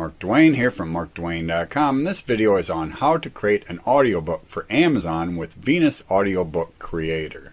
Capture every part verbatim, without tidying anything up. Mark Dwayne here from mark dwayne dot com, and this video is on how to create an audiobook for Amazon with Venus Audiobook Creator.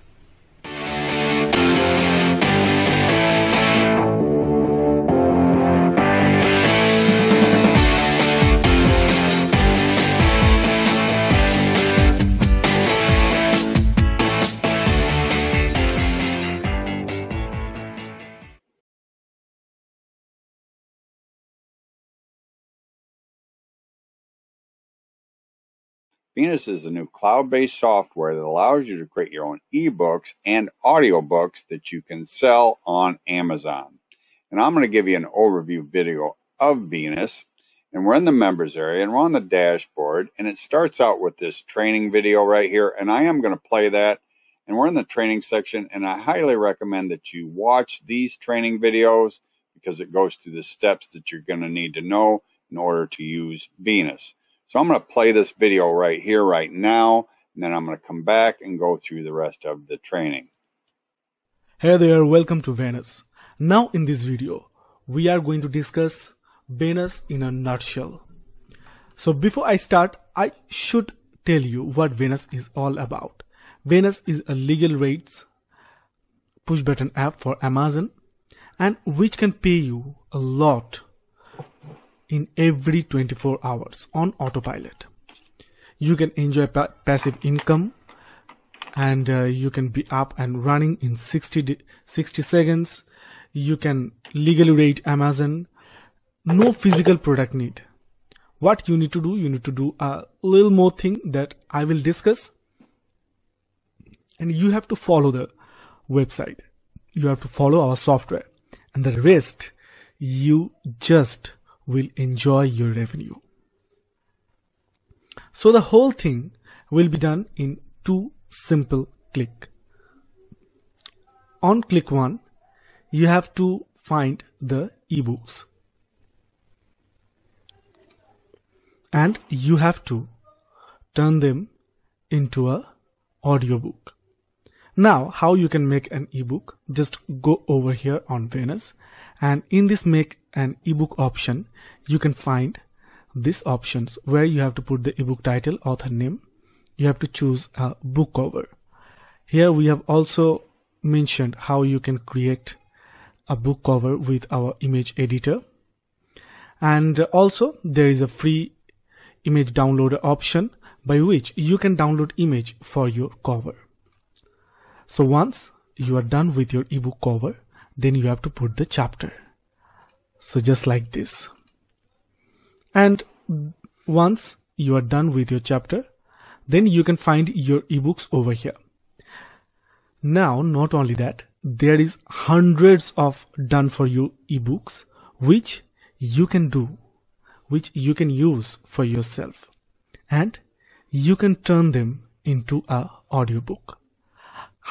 Venus is a new cloud-based software that allows you to create your own ebooks and audiobooks that you can sell on Amazon. And I'm going to give you an overview video of Venus. And we're in the members area and we're on the dashboard. And it starts out with this training video right here. And I am going to play that. And we're in the training section. And I highly recommend that you watch these training videos because it goes through the steps that you're going to need to know in order to use Venus. So I'm going to play this video right here, right now, and then I'm going to come back and go through the rest of the training. Hey there, welcome to Venus. Now in this video, we are going to discuss Venus in a nutshell. So before I start, I should tell you what Venus is all about. Venus is a legal rates push button app for Amazon, and which can pay you a lot in every twenty-four hours on autopilot. You can enjoy pa passive income, and uh, you can be up and running in sixty seconds. You can legally rate Amazon. No physical product need. What you need to do, you need to do a little more thing that I will discuss, and you have to follow the website. You have to follow our software, and the rest you just will enjoy your revenue. So the whole thing will be done in two simple click. On click one, you have to find the ebooks, and you have to turn them into a audiobook. Now, how you can make an ebook? Just go over here on Venus, and in this make an ebook option, you can find these options where you have to put the ebook title, author name. You have to choose a book cover. Here we have also mentioned how you can create a book cover with our image editor, and also there is a free image downloader option by which you can download image for your cover. So once you are done with your ebook cover, then you have to put the chapter. So just like this. And once you are done with your chapter, then you can find your ebooks over here. Now, not only that, there is hundreds of done for you ebooks, which you can do, which you can use for yourself, and you can turn them into a audiobook.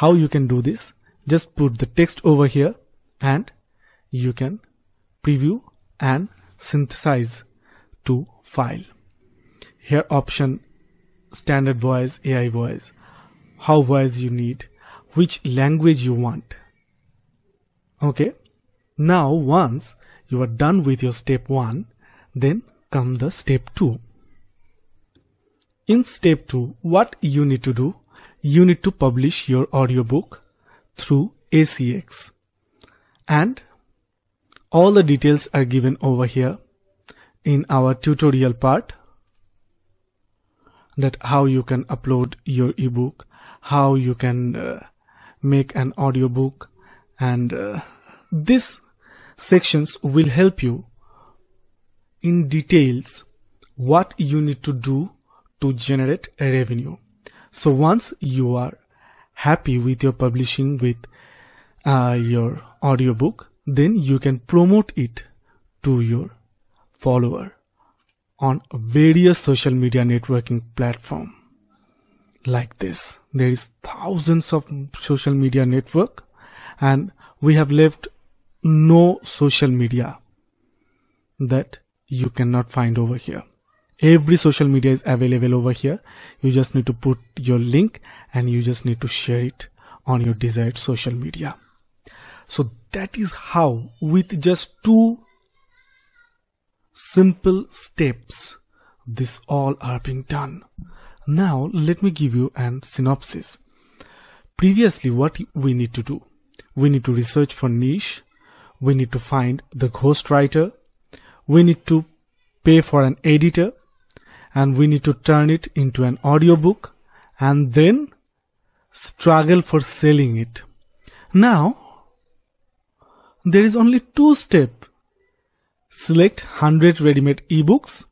How you can do this? Just put the text over here, and you can preview and synthesize to file. Here option, standard voice, A I voice, how voice you need, which language you want. Okay. Now, once you are done with your step one, then come the step two. In step two, what you need to do? You need to publish your audiobook through A C X, and all the details are given over here in our tutorial part, that how you can upload your ebook, how you can uh, make an audiobook, and uh, these sections will help you in details what you need to do to generate a revenue. So once you are happy with your publishing with uh, your audiobook, then you can promote it to your follower on various social media networking platform like this. There is thousands of social media network, and we have left no social media that you cannot find over here. Every social media is available over here. You just need to put your link, and you just need to share it on your desired social media. So that is how, with just two simple steps this all are being done. Now let me give you an synopsis. Previously, what we need to do, we need to research for niche, we need to find the ghostwriter, we need to pay for an editor, and we need to turn it into an audiobook and then struggle for selling it. Now there is only two steps. Select one hundred ready-made ebooks.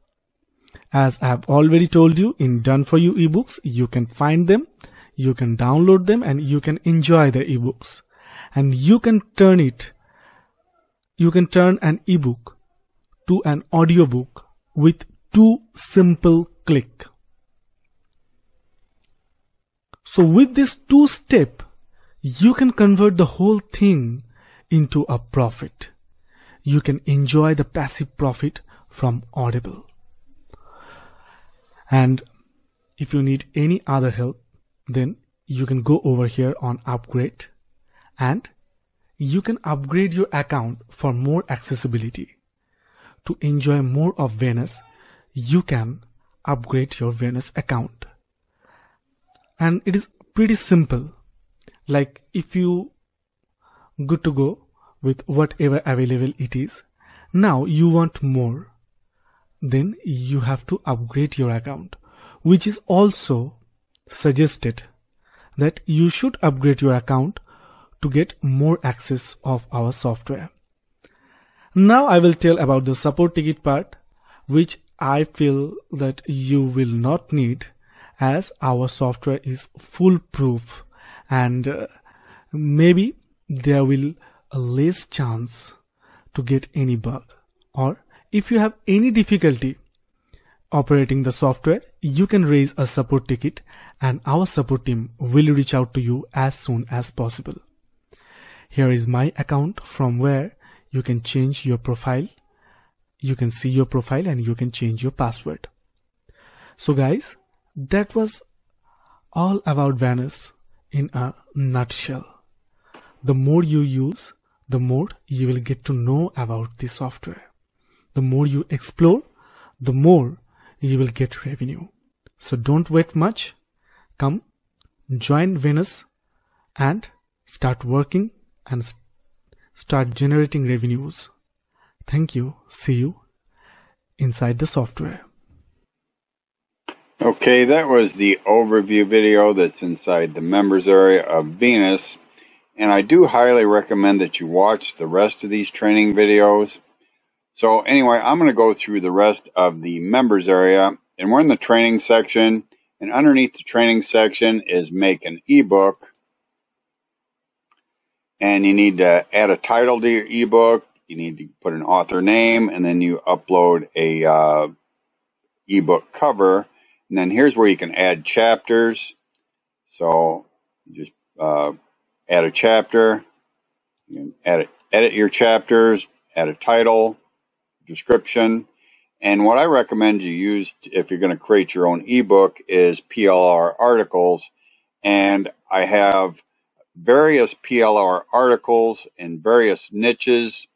As I have already told you in Done For You ebooks, you can find them, you can download them, and you can enjoy the ebooks. And you can turn it, you can turn an ebook to an audiobook with two simple clicks. So with this two step, you can convert the whole thing into a profit. You can enjoy the passive profit from Audible. And if you need any other help, then you can go over here on upgrade, and you can upgrade your account for more accessibility. To enjoy more of Venus, you can upgrade your Venus account. And it is pretty simple. Like, if you good to go with whatever available it is, now you want more, then you have to upgrade your account, which is also suggested that you should upgrade your account to get more access of our software. Now I will tell about the support ticket part, which I feel that you will not need, as our software is foolproof, and uh, maybe there will a less chance to get any bug, or if you have any difficulty operating the software, you can raise a support ticket and our support team will reach out to you as soon as possible. Here is my account, from where you can change your profile. You can see your profile and you can change your password. So guys, that was all about Venus in a nutshell. The more you use, the more you will get to know about the software. The more you explore, the more you will get revenue. So don't wait much. Come, join Venus and start working and st- start generating revenues. Thank you. See you inside the software. Okay, that was the overview video that's inside the members area of Venus. And I do highly recommend that you watch the rest of these training videos. So anyway, I'm going to go through the rest of the members area, and we're in the training section, and underneath the training section is make an ebook. And you need to add a title to your ebook. You need to put an author name, and then you upload a uh, ebook cover. And then here's where you can add chapters. So you just uh, add a chapter, you can edit, edit your chapters, add a title, description. And what I recommend you use if you're going to create your own ebook is P L R articles. And I have various P L R articles in various niches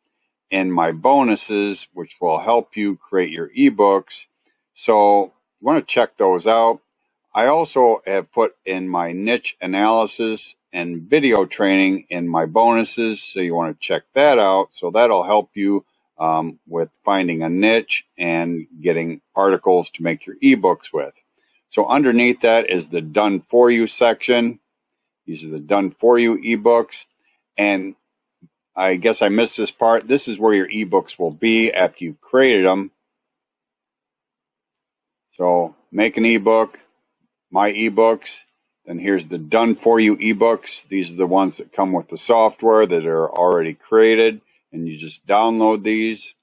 in my bonuses, which will help you create your ebooks. So you want to check those out. I also have put in my niche analysis and video training in my bonuses, so you want to check that out. So that'll help you um, with finding a niche and getting articles to make your ebooks with. So underneath that is the Done For You section. These are the Done For You ebooks. And I guess I missed this part. This is where your ebooks will be after you've created them. So make an ebook, my ebooks. And here's the Done For You ebooks. These are the ones that come with the software that are already created, and you just download these.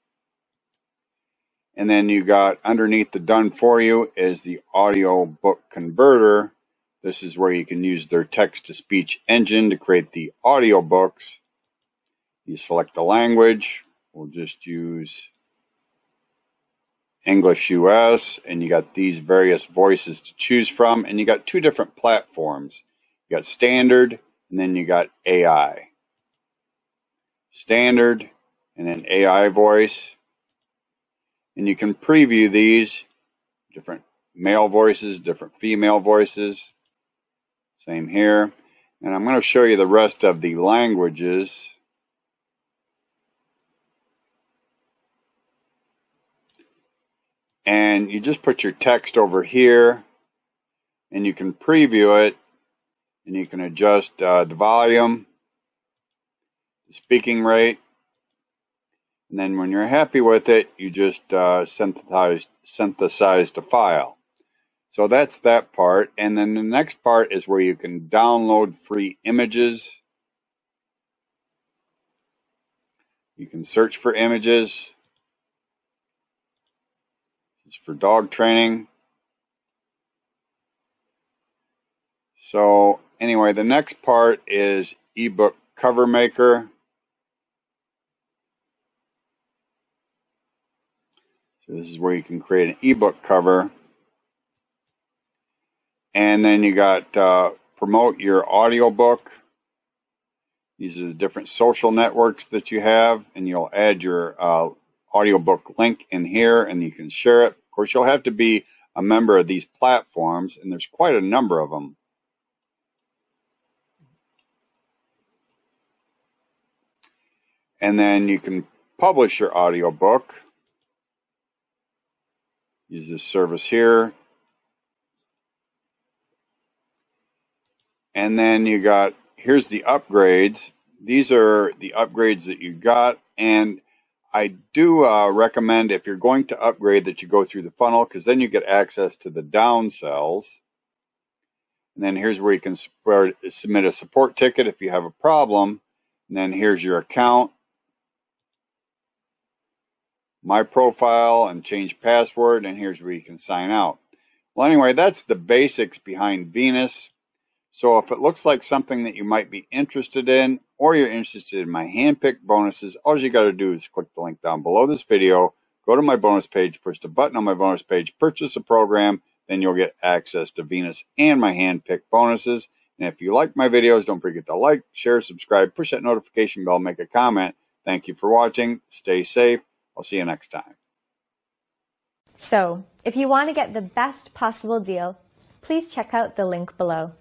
And then you got underneath the Done For You is the audio book converter. This is where you can use their text-to-speech engine to create the audiobooks. You select the language. We'll just use English U S, and you got these various voices to choose from, and you got two different platforms. You got standard, and then you got A I. Standard, and then A I voice. and you can preview these different male voices, different female voices. Same here. And I'm going to show you the rest of the languages. And you just put your text over here, and you can preview it, and you can adjust uh, the volume, the speaking rate, and then when you're happy with it, you just uh, synthesize, synthesize the file. So that's that part, and then the next part is where you can download free images. You can search for images. It's for dog training. So anyway, the next part is ebook cover maker. So this is where you can create an ebook cover. And then you got uh, promote your audiobook. These are the different social networks that you have, and you'll add your uh, audiobook link in here, and you can share it. Of course, you'll have to be a member of these platforms, and there's quite a number of them. And then you can publish your audiobook. Use this service here. And then you got, here's the upgrades. These are the upgrades that you got, and I do uh, recommend if you're going to upgrade that you go through the funnel, because then you get access to the down cells. And then here's where you can submit a support ticket if you have a problem. And then here's your account, my profile, and change password. And here's where you can sign out. Well, anyway, that's the basics behind Venus. So if it looks like something that you might be interested in, or you're interested in my handpicked bonuses, all you got to do is click the link down below this video, go to my bonus page, push the button on my bonus page, purchase a program, then you'll get access to Venus and my handpicked bonuses. And if you like my videos, don't forget to like, share, subscribe, push that notification bell, make a comment. Thank you for watching. Stay safe. I'll see you next time. So, if you want to get the best possible deal, please check out the link below.